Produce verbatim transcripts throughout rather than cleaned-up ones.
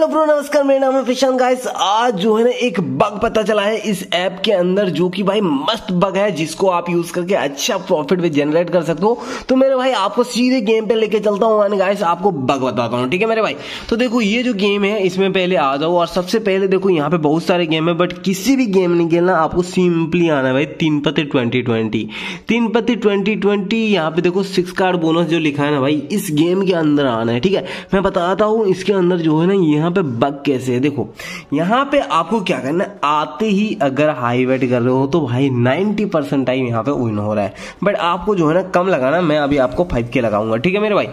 Hello bro, नमस्कार। मेरा नाम है प्रशांत। गाइस, आज जो है ना एक बग पता चला है इस ऐप के अंदर, जो कि भाई मस्त बग है, जिसको आप यूज करके अच्छा प्रॉफिट भी जनरेट कर सकते हो। तो मेरे भाई आपको सीधे गेम पे लेके चलता हूँ एंड गाइस आपको बग बताता हूँ, ठीक है मेरे भाई। तो देखो ये जो गेम है इसमें पहले आ जाओ और सबसे पहले देखो यहाँ पे बहुत सारे गेम है, बट किसी भी गेम नहीं खेलना, आपको सिंपली आना है भाई तीन पत्ते ट्वेंटी ट्वेंटी तीन पत्ते ट्वेंटी ट्वेंटी यहाँ पे देखो सिक्स कार्ड बोनस जो लिखा है ना भाई, इस गेम के अंदर आना है, ठीक है। मैं बताता हूँ इसके अंदर जो है ना यहाँ पे बग कैसे है। देखो यहाँ पे आपको क्या करना है, आते ही अगर हाई वेट कर रहे हो तो भाई नब्बे परसेंट टाइम यहाँ पे विन हो रहा है, बट आपको जो है ना कम लगाना। मैं अभी आपको फाइव के लगाऊंगा, ठीक है मेरे भाई।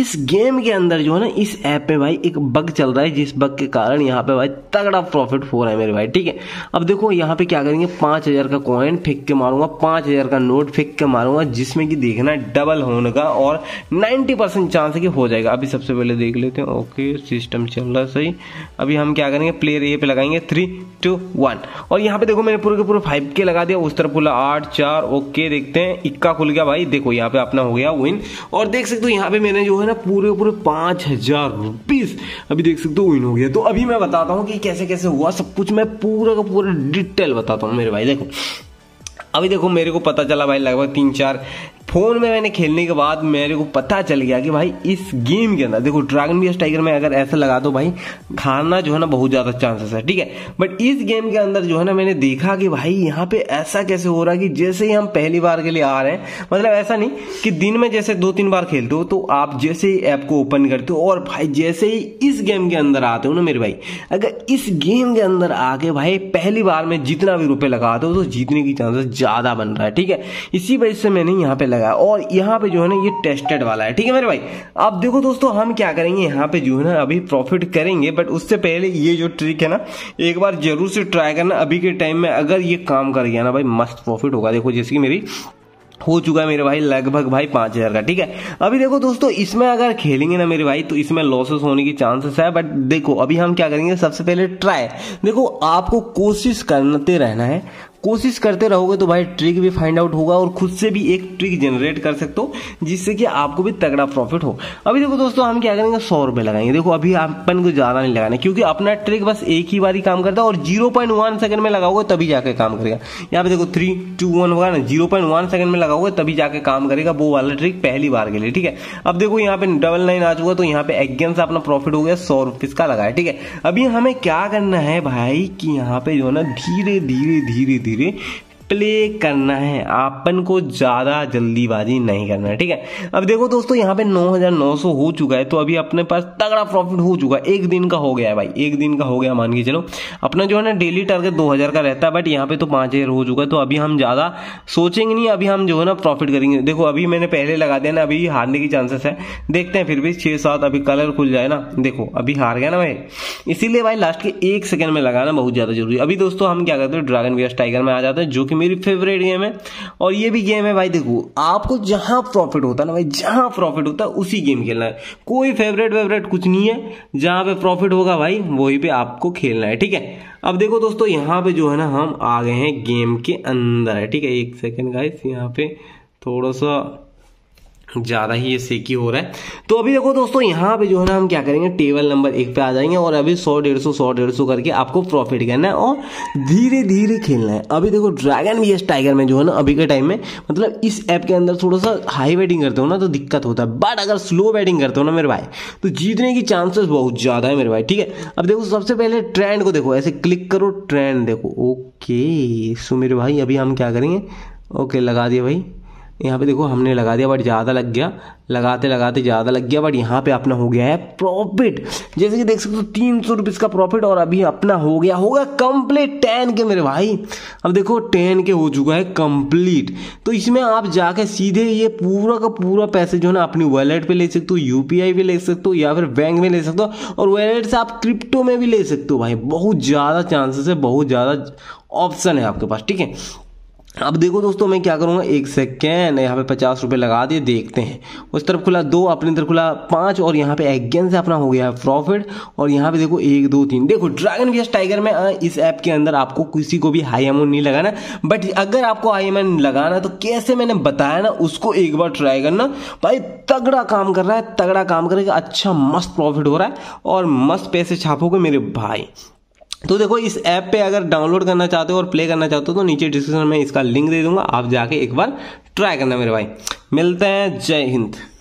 इस गेम के अंदर जो है ना इस ऐप में भाई एक बग चल रहा है, जिस बग के कारण यहाँ पे भाई तगड़ा प्रॉफिट हो रहा है मेरे भाई, ठीक है। अब देखो यहाँ पे क्या करेंगे, पांच हजार का कॉइन फेंक के मारूंगा, पांच हजार का नोट फेंक के मारूंगा, जिसमें कि देखना डबल होने का और नाइन्टी परसेंट चांस है कि हो जाएगा। अभी सबसे पहले देख लेते हैं। ओके, सिस्टम चल रहा है सही। अभी हम क्या करेंगे, प्लेयर ए पे लगाएंगे थ्री टू वन, और यहाँ पे देखो मैंने पूरे के पूरे फाइव के लगा दिया। उस तरफ खुला आठ चार। ओके, देखते हैं इक्का खुल गया भाई। देखो यहाँ पे अपना हो गया विन, और देख सकते हो यहाँ पे मैंने जो है ना पूरे पूरे पांच हजार रुपीज अभी देख सकते हो विन हो गया। तो अभी मैं बताता हूँ कि कैसे कैसे हुआ सब कुछ, मैं पूरा का पूरा डिटेल बताता हूँ मेरे भाई। देखो अभी देखो मेरे को पता चला भाई, लगभग तीन चार फोन में मैंने खेलने के बाद मेरे को पता चल गया कि भाई इस गेम के अंदर देखो ड्रैगन बीएस टाइगर में अगर ऐसा लगा दो भाई खाना जो है ना बहुत ज्यादा चांसेस है, ठीक है। बट इस गेम के अंदर जो है ना मैंने देखा कि भाई यहाँ पे ऐसा कैसे हो रहा है कि जैसे ही हम पहली बार के लिए आ रहे हैं, मतलब ऐसा नहीं कि दिन में जैसे दो तीन बार खेलते हो, तो आप जैसे ही ऐप को ओपन करते हो और भाई जैसे ही इस गेम के अंदर आते हो ना मेरे भाई, अगर इस गेम के अंदर आके भाई पहली बार में जितना भी रुपये लगाते हो तो जीतने की चांसेस ज्यादा बन रहा है, ठीक है। इसी वजह से मैंने यहाँ पे लगा, और यहाँ पे जो है ना ये टेस्टेड वाला है, ठीक है मेरे भाई। अब देखो दोस्तों हम क्या करेंगे, यहाँ पे जो है ना अभी प्रॉफिट करेंगे, बट उससे पहले ये जो ट्रिक है ना एक बार जरूर से ट्राई करना। अभी के टाइम में अगर ये काम कर गया ना भाई मस्त प्रॉफिट होगा। देखो जैसे कि मेरी हो चुका है मेरे भाई लगभग भाई पांच हजार का, ठीक है। अभी देखो दोस्तों इसमें अगर खेलेंगे ना मेरे भाई तो इसमें लॉसेस होने की चांसेस है, बट देखो अभी हम क्या करेंगे, सबसे पहले ट्राई। देखो आपको कोशिश करते रहना है, कोशिश करते रहोगे तो भाई ट्रिक भी फाइंड आउट होगा और खुद से भी एक ट्रिक जनरेट कर सकते हो, जिससे कि आपको भी तगड़ा प्रॉफिट हो। अभी देखो दोस्तों हम क्या करेंगे, सौ रुपये लगाएंगे। देखो अभी अपन को ज़्यादा नहीं लगाना, क्योंकि अपना ट्रिक बस एक ही बार ही काम करता है और जीरो पॉइंट वन सेकंड में लगाओगे तभी जाके काम करेगा। यहाँ पे देखो थ्री टू वन होगा ना, जीरो पॉइंट वन सेकंड में लगाओगे तभी जाके काम करेगा वो वाला ट्रिक पहली बार के लिए, ठीक है। अब देखो यहाँ पे डबल नाइन आ चुका, तो यहाँ पे अगेंस्ट अपना प्रॉफिट हो गया, सौ रुपये का लगाया, ठीक है। अभी हमें क्या करना है भाई कि यहाँ पे जो है ना धीरे धीरे धीरे धीरे प्ले करना है, अपन को ज्यादा जल्दीबाजी नहीं करना है, ठीक है। अब देखो दोस्तों यहाँ पे नौ हजार नौ सौ हो चुका है, तो अभी अपने पास तगड़ा प्रॉफिट हो चुका है। एक दिन का हो गया है भाई, एक दिन का हो गया, मान के चलो। अपना जो है ना डेली टारगेट दो हजार का रहता है, बट यहाँ पे तो पांच हजार हो चुका है, तो अभी हम ज्यादा सोचेंगे नहीं, अभी हम जो है ना प्रॉफिट करेंगे। देखो अभी मैंने पहले लगा दिया ना, अभी हारने की चांसेस है, देखते हैं फिर भी छह सात अभी कलर खुल जाए ना। देखो अभी हार गया ना भाई, इसीलिए भाई लास्ट के एक सेकंड में लगाना बहुत ज्यादा जरूरी है। अभी दोस्तों हम क्या करते हैं, ड्रैगन बीएस टाइगर में आ जाते हैं, जो मेरी फेवरेट गेम है, और ये भी गेम है भाई। देखो आपको जहां प्रॉफिट होता है ना भाई, जहां प्रॉफिट होता है उसी गेम खेलना है, कोई फेवरेट फेवरेट कुछ नहीं है, जहां पे प्रॉफिट होगा भाई वहीं पे आपको खेलना है, ठीक है। अब देखो दोस्तों यहाँ पे जो है ना हम आ गए हैं गेम के अंदर है, ठीक है। एक सेकेंड गाइस, यहाँ पे थोड़ा सा ज्यादा ही ये सेकी हो रहा है। तो अभी देखो दोस्तों यहाँ पे जो है ना हम क्या करेंगे, टेबल नंबर एक पे आ जाएंगे, और अभी सौ डेढ़ सौ सौ डेढ़ सौ करके आपको प्रॉफिट करना है और धीरे धीरे खेलना है। अभी देखो ड्रैगन बीएस टाइगर में जो है ना अभी के टाइम में, मतलब इस ऐप के अंदर थोड़ा सा हाई बैटिंग करते हो ना तो दिक्कत होता है, बट अगर स्लो बैटिंग करते हो ना मेरे भाई तो जीतने की चांसेस बहुत ज्यादा है मेरे भाई, ठीक है। अब देखो सबसे पहले ट्रेंड को देखो, ऐसे क्लिक करो ट्रेंड देखो। ओके सो मेरे भाई अभी हम क्या करेंगे, ओके लगा दिया भाई, यहाँ पे देखो हमने लगा दिया, बट ज़्यादा लग गया, लगाते लगाते ज़्यादा लग गया, बट यहाँ पे अपना हो गया है प्रॉफिट, जैसे कि देख सकते हो तीन सौ रुपये का प्रॉफिट, और अभी अपना हो गया होगा कंप्लीट टेन के मेरे भाई। अब देखो टेन के हो चुका है कंप्लीट, तो इसमें आप जाके सीधे ये पूरा का पूरा पैसे जो है ना अपनी वॉलेट पे ले सकते हो, यूपीआई भी ले सकते हो या फिर बैंक में ले सकते हो, और वॉलेट से आप क्रिप्टो में भी ले सकते हो भाई। बहुत ज़्यादा चांसेस है, बहुत ज़्यादा ऑप्शन है आपके पास, ठीक है। अब देखो दोस्तों मैं क्या करूँगा, एक सेकेंड यहाँ पे पचास रुपये लगा दिए, देखते हैं। उस तरफ खुला दो, अपनी तरफ खुला पाँच, और यहाँ पे अगेन से अपना हो गया है प्रॉफिट। और यहाँ पे देखो एक दो तीन। देखो ड्रैगन कैश टाइगर में इस ऐप के अंदर आपको किसी को भी हाई अमाउंट नहीं लगाना, बट अगर आपको हाई अमाउंट लगाना तो कैसे मैंने बताया ना, उसको एक बार ट्राई करना। भाई तगड़ा काम कर रहा है, तगड़ा काम करेगा, अच्छा मस्त प्रॉफिट हो रहा है और मस्त पैसे छापोगे मेरे भाई। तो देखो इस ऐप पे अगर डाउनलोड करना चाहते हो और प्ले करना चाहते हो तो नीचे डिस्क्रिप्शन में इसका लिंक दे दूंगा, आप जाके एक बार ट्राई करना मेरे भाई। मिलते हैं, जय हिंद।